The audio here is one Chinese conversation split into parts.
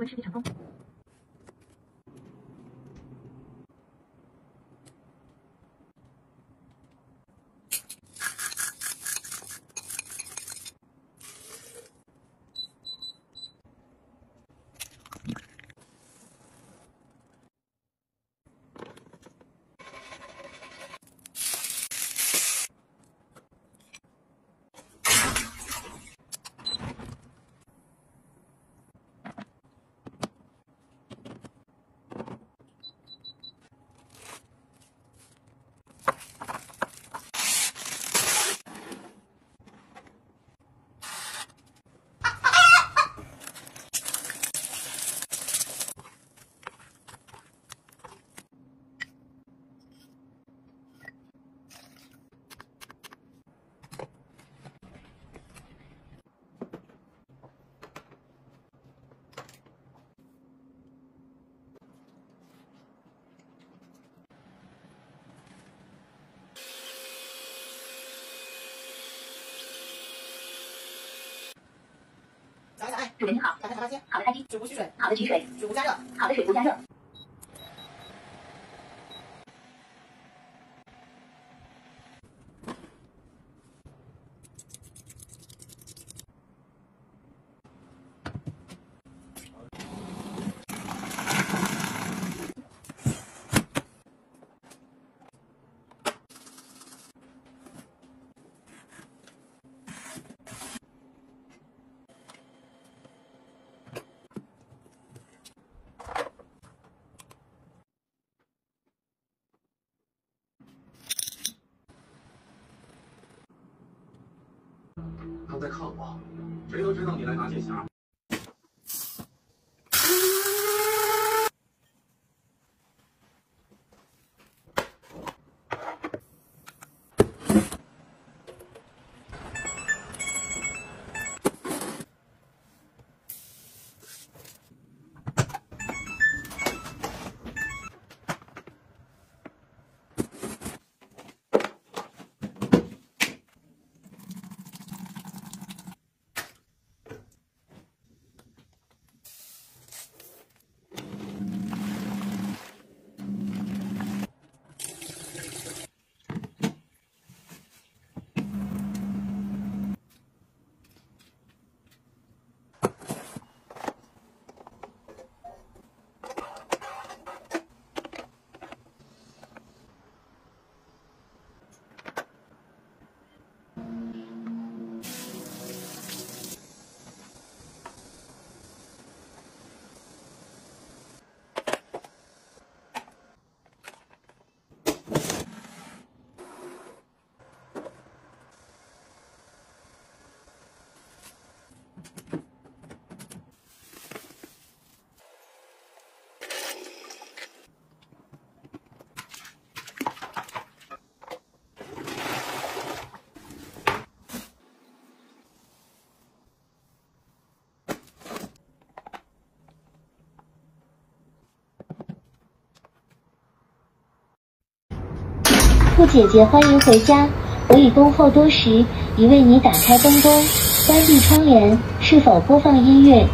这位师弟成功。小爱，煮的很好，小菜炒大鲜，好的开机，煮无需水，好的取水，煮无加热，好的水不加热。 他在看我，谁都知道你来拿剑侠。 兔姐姐，欢迎回家。我已恭候多时，已为你打开灯光，关闭窗帘。是否播放音乐？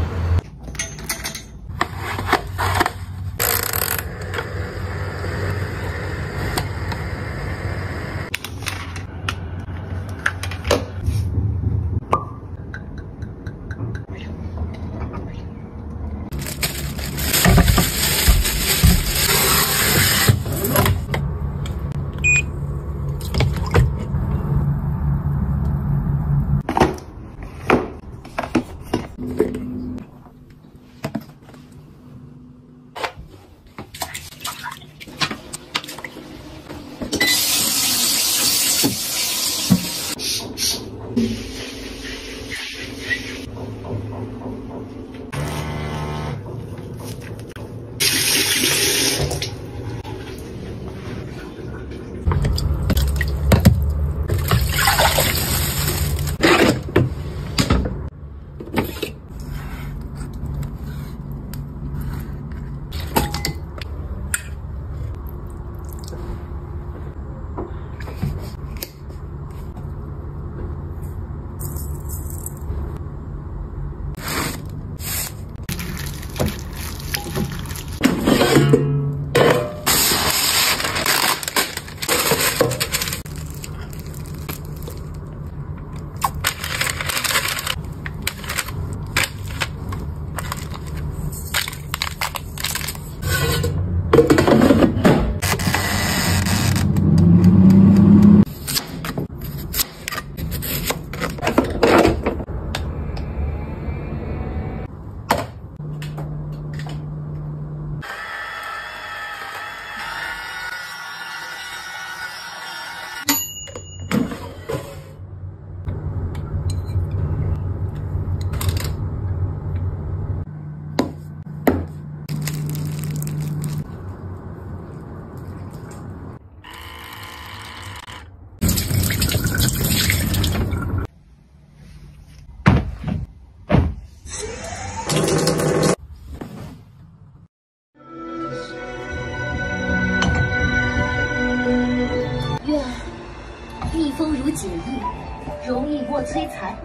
风如锦翼，容易过摧残。